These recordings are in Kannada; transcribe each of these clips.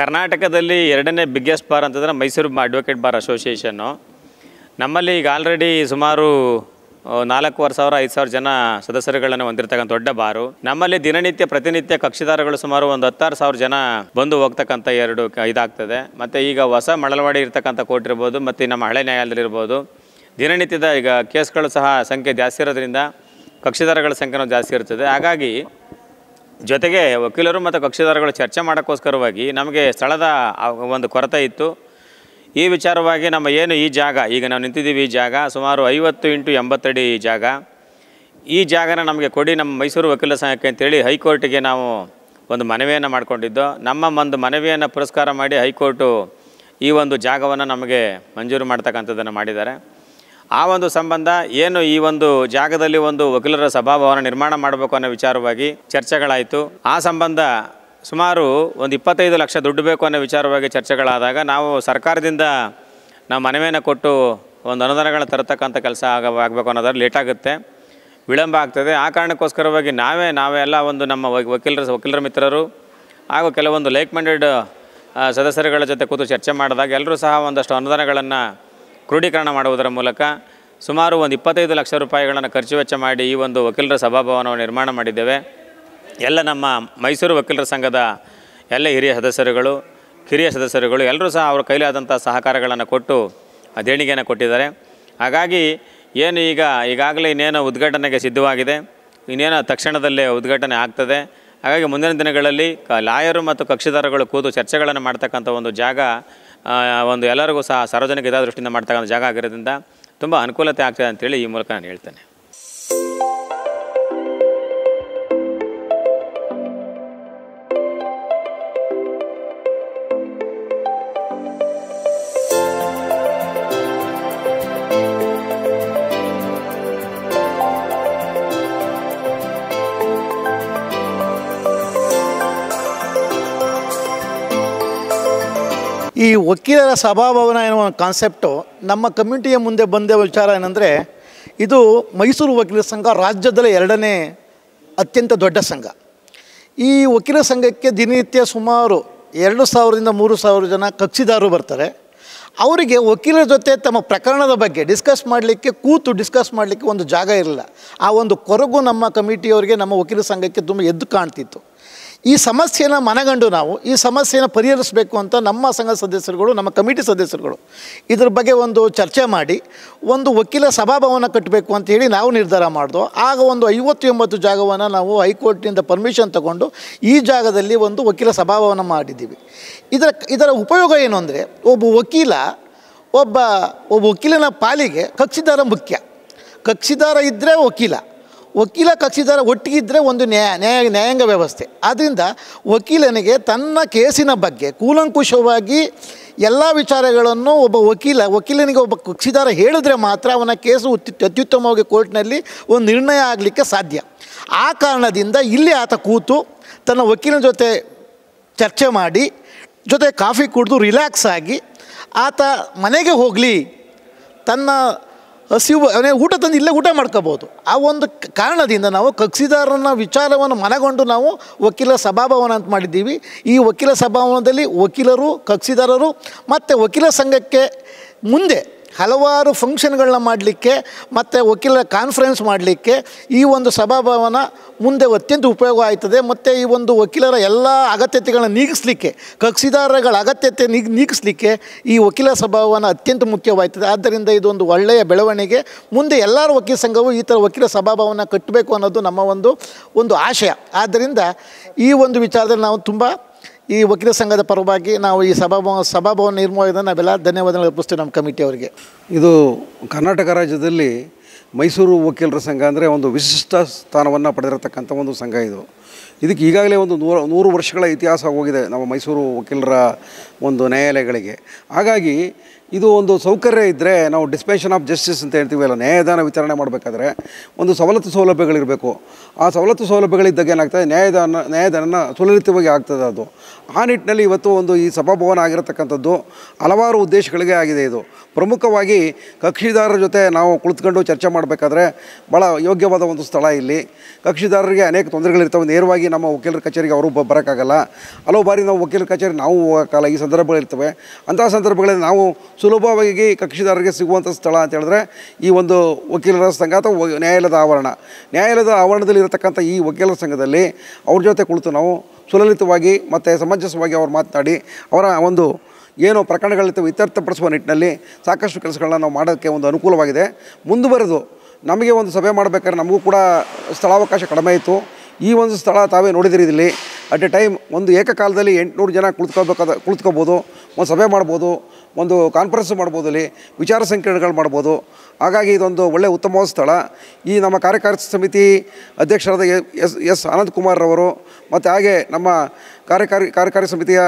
Karnataka Yerden biggest bar and the Mysore Advocate Bar Association. Namali already Sumaru 4,000-5,000 Jana Sadasaragalanna Hondirtaka Dodda Baru. Namali Dinanitya Pratinitya Kakshidharagalu Sumaru 16,000 Jana Bandu Hogtakanta Eradu Idagtade. Matte Eega Hosa Malalwadi Irtakanta Court Irbodu Matte Namma Hale Nyayalaya Irbodu. Dinanityada Eega Kesgalu Saha Sankhye Jasti Irodrinda Kakshidharagalu Sankhye Jasti Irutade. Hagagi ಜೊತೆಗೆ ವಕೀಲರು ಮತ್ತು ಕಕ್ಷಿದಾರಗಳು ಚರ್ಚೆ ಮಾಡಕೋಸ್ಕರವಾಗಿ ನಮಗೆ ಸ್ಥಳದ ಒಂದು ಕೊರತೆ ಇತ್ತು ಈ ವಿಚಾರವಾಗಿ ನಮ್ಮ ಏನು ಈ ಜಾಗ ಈಗ ನಾವು ನಿಂತಿದ್ದೀವಿ ಈ ಜಾಗ ಸುಮಾರು 50x80 ಅಡಿ ಜಾಗ ಈ ಜಾಗನ ನಮಗೆ ಕೊಡಿ ನಮ್ಮ ಮೈಸೂರು ವಕೀಲರ ಸಂಘಕ್ಕೆ ಅಂತ ಹೇಳಿ ಹೈಕೋರ್ಟ್ ಗೆ ನಾವು ಒಂದು ಮನವಿಯನ್ನ ಮಾಡಿಕೊಂಡಿದ್ದೋ ನಮ್ಮ ಒಂದು ಮನವಿಯನ್ನ ಪುರಸ್ಕಾರ ಮಾಡಿ ಹೈಕೋರ್ಟ್ ಈ ಒಂದು ಜಾಗವನ್ನ ನಮಗೆ ಮಂಜೂರು ಮಾಡತಕ್ಕಂತದನ್ನ ಮಾಡಿದ್ದಾರೆ ಆ ಒಂದು ಸಂಬಂಧ ಏನು ಈ ಒಂದು ಜಾಗದಲ್ಲಿ ಒಂದು ವಕೀಲರ ಸಭಾಭವನ ನಿರ್ಮಾಣ ಮಾಡಬೇಕು ಅನ್ನೋ ವಿಚಾರವಾಗಿ ಚರ್ಚೆಗಳಾಯಿತು ಆ ಸಂಬಂಧ ಸುಮಾರು ಒಂದು 25 ಲಕ್ಷ ದುಡ್ಡು ಬೇಕು ಅನ್ನೋ ವಿಚಾರವಾಗಿ ಚರ್ಚೆಗಳಾದಾಗ ನಾವು ಸರ್ಕಾರದಿಂದ ನಾವು ಮನವಿಯನ್ನು ಕೊಟ್ಟು ಒಂದು ಅನುದಾನಗಳ ತರತಕ್ಕಂತ ಕೆಲಸ ಆಗಬೇಕು ಅನ್ನೋದರ ಲೇಟ್ ಆಗುತ್ತೆ ವಿಳಂಬ ಆಗ್ತದೆ ಆ ಕಾರಣಕ್ಕೋಸ್ಕರವಾಗಿ ನಾವೆಲ್ಲ ಒಂದು ನಮ್ಮ ವಕೀಲರ ಮಿತ್ರರು ಹಾಗೂ ಕೆಲವೊಂದು ಲೈಕ್ ಮೈಂಡೆಡ್ ಸದಸ್ಯರುಗಳ ಜೊತೆ ಕೂತು ಚರ್ಚೆ ಮಾಡಿದಾಗ ಎಲ್ಲರೂ ಸಹ ಒಂದಷ್ಟು ಅನುದಾನಗಳನ್ನು ಕ್ರೋಢೀಕರಣ ಮಾಡುವುದರ ಮೂಲಕ ಸುಮಾರು ಒಂದು 25 ಲಕ್ಷ ರೂಪಾಯಿಗಳನ್ನು ಖರ್ಚು ವೆಚ್ಚ ಮಾಡಿ ಈ ಒಂದು ವಕೀಲರ ಸಭಾಭವನವನ್ನು ನಿರ್ಮಾಣ ಮಾಡಿದ್ದೇವೆ ಎಲ್ಲ ನಮ್ಮ ಮೈಸೂರು ವಕೀಲರ ಸಂಘದ ಎಲ್ಲ ಕಿರಿಯ ಸದಸ್ಯರುಗಳು ಎಲ್ಲರೂ ಸಹ ಅವರ ಕೈಲಾದಂತ ಸಹಕಾರಗಳನ್ನು ಕೊಟ್ಟು ಆ ದೇಣಿಗೆಯನ್ನು ಕೊಟ್ಟಿದ್ದಾರೆ ಹಾಗಾಗಿ ಏನು ಈಗಾಗಲೇ ಇನ್ನೇನ ಉದ್ಘಾಟನೆಗೆ ಸಿದ್ಧವಾಗಿದೆ ಇನ್ನೇನ ತಕ್ಷಣದಲ್ಲೇ ಉದ್ಘಾಟನೆ ಆಗ್ತದೆ ಹಾಗಾಗಿ ಮುಂದಿನ ದಿನಗಳಲ್ಲಿ ಲಾಯರು ಮತ್ತು ಕಕ್ಷಿದಾರಗಳು ಕೂತು ಚರ್ಚೆಗಳನ್ನು ಮಾಡತಕ್ಕಂತ ಒಂದು ಜಾಗ ಒಂದು ಎಲ್ಲರಿಗೂ ಸಹ ಸಾರ್ವಜನಿಕ ಹಿತದೃಷ್ಟಿಯಿಂದ ಮಾಡತಕ್ಕಂತ ಜಾಗ ಆಗಿರೋದ್ರಿಂದ ತುಂಬಾ ಅನುಕೂಲತೆ ಆಗ್ತಿದೆ ಅಂತ ಹೇಳಿ ಈ ಮೂಲಕ ನಾನು ಹೇಳ್ತೇನೆ ಈ ವಕೀಲರ ಸಭಾಭವನ ಎನ್ನುವ ಕಾನ್ಸೆಪ್ಟ್ ನಮ್ಮ ಕಮ್ಯುನಿಟಿಯ ಮುಂದೆ ಬಂದ ವಿಚಾರ ಏನಂದ್ರೆ ಇದು ಮೈಸೂರು ವಕೀಲರ ಸಂಘ ರಾಜ್ಯದಲ್ಲಿ ಎರಡನೇ ಅತ್ಯಂತ ದೊಡ್ಡ ಸಂಘ ಈ ವಕೀಲರ ಸಂಘಕ್ಕೆ ದಿನನಿತ್ಯ ಸುಮಾರು 2000 ರಿಂದ 3000 ಜನ ಕಕ್ಷಿದಾರರು ಬರ್ತಾರೆ ಅವರಿಗೆ ವಕೀಲರ ಜೊತೆ ತಮ್ಮ ಪ್ರಕರಣದ ಬಗ್ಗೆ ಕೂತು ಡಿಸ್ಕಸ್ ಮಾಡಲಿಕ್ಕೆ ಒಂದು ಜಾಗ ಇರಲಿಲ್ಲ ಆ ಒಂದು ಕೊರಗು ನಮ್ಮ ಕಮಿಟಿಯವರಿಗೆ ನಮ್ಮ ವಕೀಲರ ಸಂಘಕ್ಕೆ ತುಂಬಾ ಎದ್ದು ಕಾಣ್ತಿತ್ತು ಈ ಸಮಸ್ಯೆನ ಮನಗಂಡು ನಾವು ಈ ಸಮಸ್ಯೆನ ಪರಿಹರಿಸಬೇಕು ಅಂತ ನಮ್ಮ ಸಂಘ ಸದಸ್ಯರುಗಳು ನಮ್ಮ ಕಮಿಟಿ ಸದಸ್ಯರುಗಳು ಇದರ ಬಗ್ಗೆ ಒಂದು ಚರ್ಚೆ ಮಾಡಿ ಒಂದು ವಕೀಲ ಸಭಾಭವನ ಕಟ್ಟಬೇಕು ಅಂತ ಹೇಳಿ ನಾವು ನಿರ್ಧಾರ ಮಾಡಿದ್ವು ಆಗ ಒಂದು 59 ಜಾಗವನ್ನ ನಾವು ಹೈಕೋರ್ಟ್ ನಿಂದ ಪರ್ಮಿಷನ್ ತಗೊಂಡು ಈ ಜಾಗದಲ್ಲಿ ಒಂದು ವಕೀಲ ಸಭಾಭವನ ಮಾಡಿದ್ದೀವಿ ಇದರ ಉಪಯೋಗ ಏನು ಅಂದ್ರೆ ಒಬ್ಬ ವಕೀಲನ ಪಾಲಿಗೆ ಕಕ್ಷಿದಾರ ಮುಖ್ಯ ಕಕ್ಷಿದಾರ ಇದ್ದರೆ ವಕೀಲ ಕಕ್ಷಿದಾರ ಒಟ್ಟಿಗೆ ಇದ್ದರೆ ಒಂದು ನ್ಯಾಯಾಂಗ ವ್ಯವಸ್ಥೆ ಆದ್ದರಿಂದ ವಕೀಲನಿಗೆ ತನ್ನ ಕೇಸಿನ ಬಗ್ಗೆ ಕೂಲಂಕುಷವಾಗಿ ಎಲ್ಲ ವಿಚಾರಗಳನ್ನು ವಕೀಲನಿಗೆ ಒಬ್ಬ ಕಕ್ಷಿದಾರ ಹೇಳಿದ್ರೆ ಮಾತ್ರ ಅವನ ಕೇಸು ಅತ್ಯುತ್ತಮವಾಗಿ ಕೋರ್ಟ್ನಲ್ಲಿ ಒಂದು ನಿರ್ಣಯ ಆಗಲಿಕ್ಕೆ ಸಾಧ್ಯ ಆ ಕಾರಣದಿಂದ ಇಲ್ಲಿ ಆತ ಕೂತು ತನ್ನ ವಕೀಲನ ಜೊತೆ ಚರ್ಚೆ ಮಾಡಿ ಜೊತೆ ಕಾಫಿ ಕುಡಿದು ರಿಲ್ಯಾಕ್ಸ್ ಆಗಿ ಆತ ಮನೆಗೆ ಹೋಗಲಿ ತನ್ನ ಹಸಿವು ಅವನೇ ಊಟ ತಂದು ಇಲ್ಲೇ ಊಟ ಮಾಡ್ಕೋಬೋದು ಆ ಒಂದು ಕಾರಣದಿಂದ ನಾವು ಕಕ್ಷಿದಾರನ ವಿಚಾರವನ್ನು ಮನಗೊಂಡು ನಾವು ವಕೀಲ ಸಭಾಭವನ ಅಂತ ಮಾಡಿದ್ದೀವಿ ಈ ವಕೀಲ ಸಭಾಭವನದಲ್ಲಿ ವಕೀಲರು ಕಕ್ಷಿದಾರರು ಮತ್ತು ವಕೀಲ ಸಂಘಕ್ಕೆ ಮುಂದೆ ಹಲವಾರು ಫಂಕ್ಷನ್ಗಳನ್ನು ಮಾಡಲಿಕ್ಕೆ ಮತ್ತು ವಕೀಲರ ಕಾನ್ಫರೆನ್ಸ್ ಮಾಡಲಿಕ್ಕೆ ಈ ಒಂದು ಸಭಾಭವನ ಮುಂದೆ ಅತ್ಯಂತ ಉಪಯೋಗ ಆಯ್ತದೆ ಮತ್ತು ಈ ಒಂದು ವಕೀಲರ ಎಲ್ಲ ಅಗತ್ಯತೆಗಳನ್ನು ನೀಗಿಸಲಿಕ್ಕೆ ಕಕ್ಷಿದಾರಗಳ ಅಗತ್ಯತೆ ನೀಗಿಸಲಿಕ್ಕೆ ಈ ವಕೀಲ ಸಭಾಭವನ ಅತ್ಯಂತ ಮುಖ್ಯವಾಯ್ತದೆ ಆದ್ದರಿಂದ ಇದೊಂದು ಒಳ್ಳೆಯ ಬೆಳವಣಿಗೆ ಮುಂದೆ ಎಲ್ಲರ ವಕೀಲ ಸಂಘವು ಈ ಥರ ವಕೀಲ ಸಭಾಭವನ ಕಟ್ಟಬೇಕು ಅನ್ನೋದು ನಮ್ಮ ಒಂದು ಆಶಯ ಆದ್ದರಿಂದ ಈ ಒಂದು ವಿಚಾರದಲ್ಲಿ ನಾವು ತುಂಬ ಈ ವಕೀಲ ಸಂಘದ ಪರವಾಗಿ ನಾವು ಈ ಸಭಾಭವನ ನಿರ್ಮಾಣದಿಂದ ನಾವೆಲ್ಲ ಧನ್ಯವಾದಗಳು ಅರ್ಪಿಸ್ತೀವಿ ನಮ್ಮ ಕಮಿಟಿಯವರಿಗೆ ಇದು ಕರ್ನಾಟಕ ರಾಜ್ಯದಲ್ಲಿ ಮೈಸೂರು ವಕೀಲರ ಸಂಘ ಅಂದರೆ ಒಂದು ವಿಶಿಷ್ಟ ಸ್ಥಾನವನ್ನು ಪಡೆದಿರತಕ್ಕಂಥ ಒಂದು ಸಂಘ ಇದು ಇದಕ್ಕೆ ಈಗಾಗಲೇ ಒಂದು 100 ವರ್ಷಗಳ ಇತಿಹಾಸ ಹೋಗಿದೆ ನಮ್ಮ ಮೈಸೂರು ವಕೀಲರ ಒಂದು ನ್ಯಾಯಾಲಯಗಳಿಗೆ ಹಾಗಾಗಿ ಇದು ಒಂದು ಸೌಕರ್ಯ ಇದ್ದರೆ ನಾವು ಡಿಸ್ಪೆನ್ಷನ್ ಆಫ್ ಜಸ್ಟಿಸ್ ಅಂತ ಹೇಳ್ತೀವಿ ಅಲ್ಲ, ನ್ಯಾಯದಾನ ವಿತರಣೆ ಮಾಡಬೇಕಾದ್ರೆ ಒಂದು ಸವಲತ್ತು ಸೌಲಭ್ಯಗಳಿರಬೇಕು. ಆ ಸವಲತ್ತು ಸೌಲಭ್ಯಗಳಿದ್ದಾಗ ಏನಾಗ್ತದೆ, ನ್ಯಾಯದಾನ ಸುಲಲಿತವಾಗಿ ಆಗ್ತದೆ. ಅದು ಆ ನಿಟ್ಟಿನಲ್ಲಿ ಇವತ್ತು ಒಂದು ಈ ಸಭಾಭವನ ಆಗಿರತಕ್ಕಂಥದ್ದು ಹಲವಾರು ಉದ್ದೇಶಗಳಿಗೆ ಆಗಿದೆ. ಇದು ಪ್ರಮುಖವಾಗಿ ಕಕ್ಷಿದಾರರ ಜೊತೆ ನಾವು ಕುಳಿತುಕೊಂಡು ಚರ್ಚೆ ಮಾಡಬೇಕಾದ್ರೆ ಭಾಳ ಯೋಗ್ಯವಾದ ಒಂದು ಸ್ಥಳ. ಇಲ್ಲಿ ಕಕ್ಷಿದಾರರಿಗೆ ಅನೇಕ ತೊಂದರೆಗಳಿರ್ತವೆ. ನೇರವಾಗಿ ನಮ್ಮ ವಕೀಲರ ಕಚೇರಿಗೆ ಅವರು ಬರೋಕ್ಕಾಗಲ್ಲ. ಹಲವು ಬಾರಿ ನಾವು ವಕೀಲರ ಕಚೇರಿ ನಾವು ಹೋಗೋಕ್ಕಾಗಲ್ಲ. ಈ ಸಂದರ್ಭಗಳಿರ್ತವೆ. ಅಂತಹ ಸಂದರ್ಭಗಳಲ್ಲಿ ನಾವು ಸುಲಭವಾಗಿ ಕಕ್ಷಿದಾರರಿಗೆ ಸಿಗುವಂಥ ಸ್ಥಳ ಅಂತ ಹೇಳಿದ್ರೆ ಈ ಒಂದು ವಕೀಲರ ಸಂಘ ಅಥವಾ ನ್ಯಾಯಾಲಯದ ಆವರಣ. ನ್ಯಾಯಾಲಯದ ಆವರಣದಲ್ಲಿ ಇರತಕ್ಕಂಥ ಈ ವಕೀಲರ ಸಂಘದಲ್ಲಿ ಅವ್ರ ಜೊತೆ ಕುಳಿತು ನಾವು ಸುಲಲಿತವಾಗಿ ಮತ್ತು ಸಮಂಜಸವಾಗಿ ಅವ್ರು ಮಾತನಾಡಿ ಅವರ ಒಂದು ಏನೋ ಪ್ರಕರಣಗಳಿರ್ತವೆ ಇತ್ಯರ್ಥಪಡಿಸುವ ನಿಟ್ಟಿನಲ್ಲಿ ಸಾಕಷ್ಟು ಕೆಲಸಗಳನ್ನ ನಾವು ಮಾಡೋಕ್ಕೆ ಒಂದು ಅನುಕೂಲವಾಗಿದೆ. ಮುಂದುವರೆದು ನಮಗೆ ಒಂದು ಸಭೆ ಮಾಡಬೇಕಾದ್ರೆ ನಮಗೂ ಕೂಡ ಸ್ಥಳಾವಕಾಶ ಕಡಿಮೆ ಇತ್ತು. ಈ ಒಂದು ಸ್ಥಳ ತಾವೇ ನೋಡಿದಿರಿ. ಇಲ್ಲಿ ಅಟ್ ಎ ಟೈಮ್ ಒಂದು ಏಕಕಾಲದಲ್ಲಿ 800 ಜನ ಕುಳಿತುಕೋಬೋದು, ಒಂದು ಸಭೆ ಮಾಡ್ಬೋದು, ಒಂದು ಕಾನ್ಫರೆನ್ಸ್ ಮಾಡ್ಬೋದು, ಇಲ್ಲಿ ವಿಚಾರ ಸಂಕಿರಣಗಳು ಮಾಡ್ಬೋದು. ಹಾಗಾಗಿ ಇದೊಂದು ಒಳ್ಳೆಯ ಉತ್ತಮವಾದ ಸ್ಥಳ. ಈ ನಮ್ಮ ಕಾರ್ಯಕಾರಿ ಸಮಿತಿ ಅಧ್ಯಕ್ಷರಾದ ಎಸ್ ಆನಂದಕುಮಾರ್ರವರು ಮತ್ತು ಹಾಗೆ ನಮ್ಮ ಕಾರ್ಯಕಾರಿ ಸಮಿತಿಯ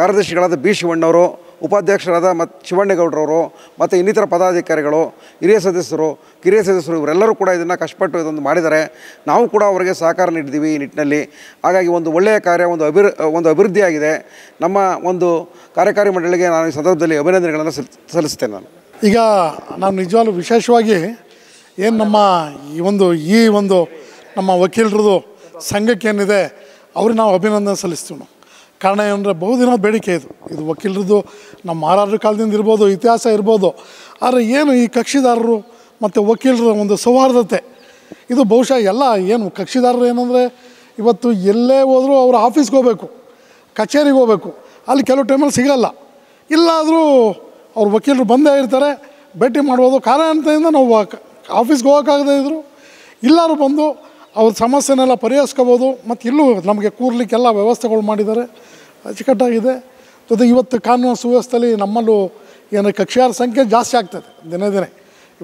ಕಾರ್ಯದರ್ಶಿಗಳಾದ ಬಿ ಶಿವಣ್ಣವರು, ಉಪಾಧ್ಯಕ್ಷರಾದ ಶಿವಣ್ಣೇಗೌಡರವರು ಮತ್ತು ಇನ್ನಿತರ ಪದಾಧಿಕಾರಿಗಳು, ಕಿರಿಯ ಸದಸ್ಯರು ಇವರೆಲ್ಲರೂ ಕೂಡ ಇದನ್ನು ಕಷ್ಟಪಟ್ಟು ಇದೊಂದು ಮಾಡಿದ್ದಾರೆ. ನಾವು ಕೂಡ ಅವರಿಗೆ ಸಹಕಾರ ನೀಡಿದ್ದೀವಿ ಈ ನಿಟ್ಟಿನಲ್ಲಿ. ಹಾಗಾಗಿ ಒಂದು ಒಳ್ಳೆಯ ಕಾರ್ಯ, ಒಂದು ಅಭಿವೃದ್ಧಿಯಾಗಿದೆ. ನಮ್ಮ ಒಂದು ಕಾರ್ಯಕಾರಿ ಮಂಡಳಿಗೆ ನಾನು ಈ ಸಂದರ್ಭದಲ್ಲಿ ಅಭಿನಂದನೆಗಳನ್ನು ಸಲ್ಲಿಸ್ತೇನೆ. ಈಗ ನಾನು ನಿಜವಾಗ್ಲೂ ವಿಶೇಷವಾಗಿ ಏನು ನಮ್ಮ ಈ ಒಂದು ನಮ್ಮ ವಕೀಲರದು ಸಂಘಕ್ಕೇನಿದೆ ಅವ್ರಿಗೆ ನಾವು ಅಭಿನಂದನೆ ಸಲ್ಲಿಸ್ತೀವಿ. ನಾವು ಕಾರಣ ಏನಂದರೆ ಬಹುದಿನ ಬೇಡಿಕೆ ಇದು ವಕೀಲರದ್ದು ನಮ್ಮ ಮಹಾರಾಜರ ಕಾಲದಿಂದ ಇರ್ಬೋದು, ಇತಿಹಾಸ ಇರ್ಬೋದು. ಆದರೆ ಏನು ಈ ಕಕ್ಷಿದಾರರು ಮತ್ತು ವಕೀಲರ ಒಂದು ಸೌಹಾರ್ದತೆ, ಇದು ಬಹುಶಃ ಎಲ್ಲ ಏನು ಕಕ್ಷಿದಾರರು ಏನಂದರೆ ಇವತ್ತು ಎಲ್ಲೇ ಹೋದರೂ ಅವರು ಆಫೀಸ್ಗೆ ಹೋಗಬೇಕು, ಕಚೇರಿಗೆ ಹೋಗಬೇಕು, ಅಲ್ಲಿ ಕೆಲವು ಟೈಮಲ್ಲಿ ಸಿಗಲ್ಲ. ಇಲ್ಲಾದರೂ ಅವ್ರ ವಕೀಲರು ಬಂದೇ ಇರ್ತಾರೆ, ಭೇಟಿ ಮಾಡ್ಬೋದು. ಕಾರಣದಿಂದ ನಾವು ಆಫೀಸ್ಗೆ ಹೋಗೋಕ್ಕಾಗದೇ ಇದ್ದರು ಎಲ್ಲರೂ ಬಂದು ಅವ್ರ ಸಮಸ್ಯೆನೆಲ್ಲ ಪರಿಹರಿಸ್ಕೋಬೋದು. ಮತ್ತು ಇಲ್ಲೂ ನಮಗೆ ಕೂರ್ಲಿಕ್ಕೆಲ್ಲ ವ್ಯವಸ್ಥೆಗಳು ಮಾಡಿದ್ದಾರೆ, ಅಚ್ಚುಕಟ್ಟಾಗಿದೆ. ಜೊತೆ ಇವತ್ತು ಕಾನೂನು ಸುವ್ಯವಸ್ಥೆಯಲ್ಲಿ ನಮ್ಮಲ್ಲೂ ಏನು ಕಕ್ಷಿದಾರರ ಸಂಖ್ಯೆ ಜಾಸ್ತಿ ಆಗ್ತದೆ ದಿನೇ ದಿನೇ.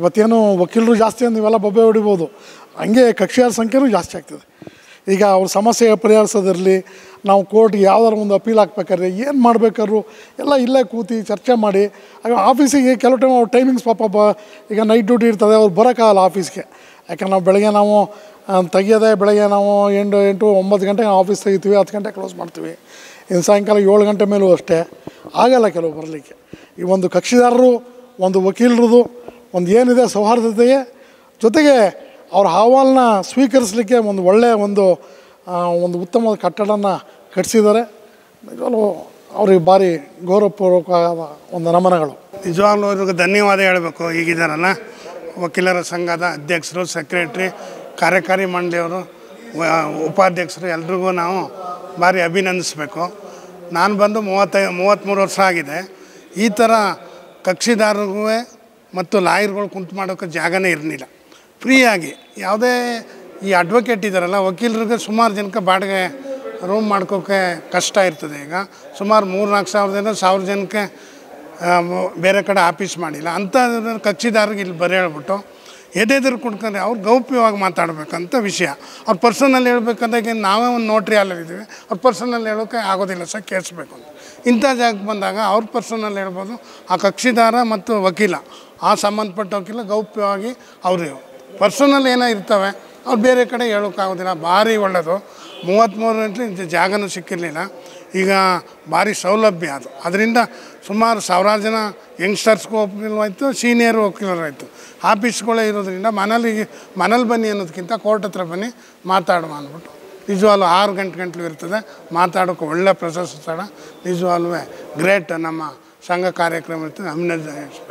ಇವತ್ತೇನು ವಕೀಲರು ಜಾಸ್ತಿ ಅಂತ ನೀವೆಲ್ಲ ಬೊಬ್ಬೆ ಹೊಡಿಬೋದು, ಹಂಗೆ ಕಕ್ಷಿದಾರರ ಸಂಖ್ಯೆನೂ ಜಾಸ್ತಿ ಆಗ್ತದೆ. ಈಗ ಅವ್ರ ಸಮಸ್ಯೆ ಪರಿಹರಿಸೋದಿರಲಿ, ನಾವು ಕೋರ್ಟ್ಗೆ ಯಾವ್ದಾರು ಒಂದು ಅಪೀಲ್ ಹಾಕ್ಬೇಕಾದ್ರೆ ಏನು ಮಾಡಬೇಕಾದ್ರು ಎಲ್ಲ ಇಲ್ಲೇ ಕೂತು ಚರ್ಚೆ ಮಾಡಿ. ಆಗ ಆಫೀಸಿಗೆ ಕೆಲವು ಟೈಮ್ ಅವ್ರ ಟೈಮಿಂಗ್ಸ್ ಈಗ ನೈಟ್ ಡ್ಯೂಟಿ ಇರ್ತದೆ, ಅವ್ರು ಬರೋಕ್ಕಾಗಲ್ಲ ಆಫೀಸ್ಗೆ. ಯಾಕಂದ್ರೆ ನಾವು ಬೆಳಗ್ಗೆ ನಾವು ತೆಗಿಯೋದೇ ಬೆಳಗ್ಗೆ ನಾವು 8-9 ಗಂಟೆಗೆ ಆಫೀಸ್ ತೆಗಿತೀವಿ, 10 ಗಂಟೆ ಕ್ಲೋಸ್ ಮಾಡ್ತೀವಿ. ಇನ್ನು ಸಾಯಂಕಾಲ 7 ಗಂಟೆ ಮೇಲೂ ಅಷ್ಟೇ ಆಗಲ್ಲ ಕೆಲವು ಬರಲಿಕ್ಕೆ. ಈ ಒಂದು ಕಕ್ಷಿದಾರರು ಒಂದು ವಕೀಲರದು ಒಂದು ಏನಿದೆ ಸೌಹಾರ್ದತೆಗೆ, ಜೊತೆಗೆ ಅವ್ರ ಅಹವಾಲನ್ನ ಸ್ವೀಕರಿಸಲಿಕ್ಕೆ ಒಂದು ಒಳ್ಳೆಯ ಒಂದು ಉತ್ತಮವಾದ ಕಟ್ಟಡನ ಕಟ್ಟಿಸಿದ್ದಾರೆ. ನಿಜವಾಗ್ಲೂ ಅವ್ರಿಗೆ ಭಾರಿ ಗೌರವಪೂರ್ವಕವಾದ ಒಂದು ನಮನಗಳು. ನಿಜವಾಗ್ಲೂ ಅವ್ರಿಗೆ ಧನ್ಯವಾದ ಹೇಳಬೇಕು. ಈಗಿದ್ದಾರಲ್ಲ ವಕೀಲರ ಸಂಘದ ಅಧ್ಯಕ್ಷರು, ಸೆಕ್ರೆಟ್ರಿ, ಕಾರ್ಯಕಾರಿ ಮಂಡಳಿಯವರು, ಉಪಾಧ್ಯಕ್ಷರು, ಎಲ್ರಿಗೂ ನಾವು ಭಾರಿ ಅಭಿನಂದಿಸಬೇಕು. ನಾನು ಬಂದು 33 ವರ್ಷ ಆಗಿದೆ. ಈ ಥರ ಕಕ್ಷಿದಾರರಿಗೂ ಮತ್ತು ಲಾಯರ್ಗಳು ಕುಂತು ಮಾಡೋಕ್ಕೆ ಜಾಗನೇ ಇರಲಿಲ್ಲ. ಫ್ರೀಯಾಗಿ ಯಾವುದೇ ಈ ಅಡ್ವೊಕೇಟ್ ಇದ್ದಾರಲ್ಲ ವಕೀಲರಿಗೆ ಸುಮಾರು ಜನಕ್ಕೆ ಬಾಡಿಗೆ ರೂಮ್ ಮಾಡ್ಕೋಕ್ಕೆ ಕಷ್ಟ ಇರ್ತದೆ. ಈಗ ಸುಮಾರು 3-4 ಸಾವಿರದಿಂದ 1,000 ಜನಕ್ಕೆ ಬೇರೆ ಕಡೆ ಆಫೀಸ್ ಮಾಡಿಲ್ಲ. ಅಂಥ ಕಕ್ಷಿದಾರರಿಗೆ ಇಲ್ಲಿ ಬರೀ ಹೇಳ್ಬಿಟ್ಟು ಎದೆದರು ಕುಡ್ಕೊಂಡ್ರೆ ಅವ್ರು ಗೌಪ್ಯವಾಗಿ ಮಾತಾಡಬೇಕಂತ ವಿಷಯ. ಅವ್ರು ಪರ್ಸನಲ್ಲಿ ಹೇಳ್ಬೇಕಂದಾಗ ನಾವೇ ಒಂದು ನೋಟ್ರಿ ಹಾಲಿದ್ದೀವಿ, ಅವ್ರು ಪರ್ಸನಲ್ಲಿ ಹೇಳೋಕ್ಕೆ ಆಗೋದಿಲ್ಲ ಸರ್, ಕೇಳಿಸ್ಬೇಕು ಅಂತ. ಇಂಥ ಜಾಗಕ್ಕೆ ಬಂದಾಗ ಅವ್ರ ಪರ್ಸನಲ್ಲಿ ಹೇಳ್ಬೋದು. ಆ ಕಕ್ಷಿದಾರ ಮತ್ತು ವಕೀಲ ಆ ಸಂಬಂಧಪಟ್ಟ ವಕೀಲ ಗೌಪ್ಯವಾಗಿ ಅವರು ಪರ್ಸನಲ್ಲಿ ಏನೋ ಇರ್ತವೆ, ಅವ್ರು ಬೇರೆ ಕಡೆ ಹೇಳೋಕ್ಕಾಗೋದಿಲ್ಲ. ಭಾರಿ ಒಳ್ಳೆಯದು. 33 ಗಂಟೆ ಜಾಗನೂ ಸಿಕ್ಕಿರಲಿಲ್ಲ, ಈಗ ಭಾರಿ ಸೌಲಭ್ಯ ಅದು. ಅದರಿಂದ ಸುಮಾರು ಸಾವಿರಾರು ಜನ ಯಂಗ್ಸ್ಟರ್ಸ್ಗೂ ವಕೀಲರಾಯಿತು, ಸೀನಿಯರ್ ವಕೀಲರಾಯಿತು. ಆಫೀಸ್ಗಳೇ ಇರೋದ್ರಿಂದ ಮನೇಲಿ ಬನ್ನಿ ಅನ್ನೋದಕ್ಕಿಂತ ಕೋರ್ಟ್ ಹತ್ರ ಬನ್ನಿ ಮಾತಾಡುವ ಅಂದ್ಬಿಟ್ಟು ನಿಜವಾಗ್ಲೂ 6 ಗಂಟೆಗೂ ಇರ್ತದೆ ಮಾತಾಡೋಕ್ಕೆ. ಒಳ್ಳೆ ಪ್ರಶಸ್ತಿ ಸ್ಥಳ ನಿಜವಾಗ್ಲೂ ಗ್ರೇಟ್. ನಮ್ಮ ಸಂಘ ಕಾರ್ಯಕ್ರಮ ಇರ್ತದೆ, ಅಭಿನಂದಿಸಬೇಕು.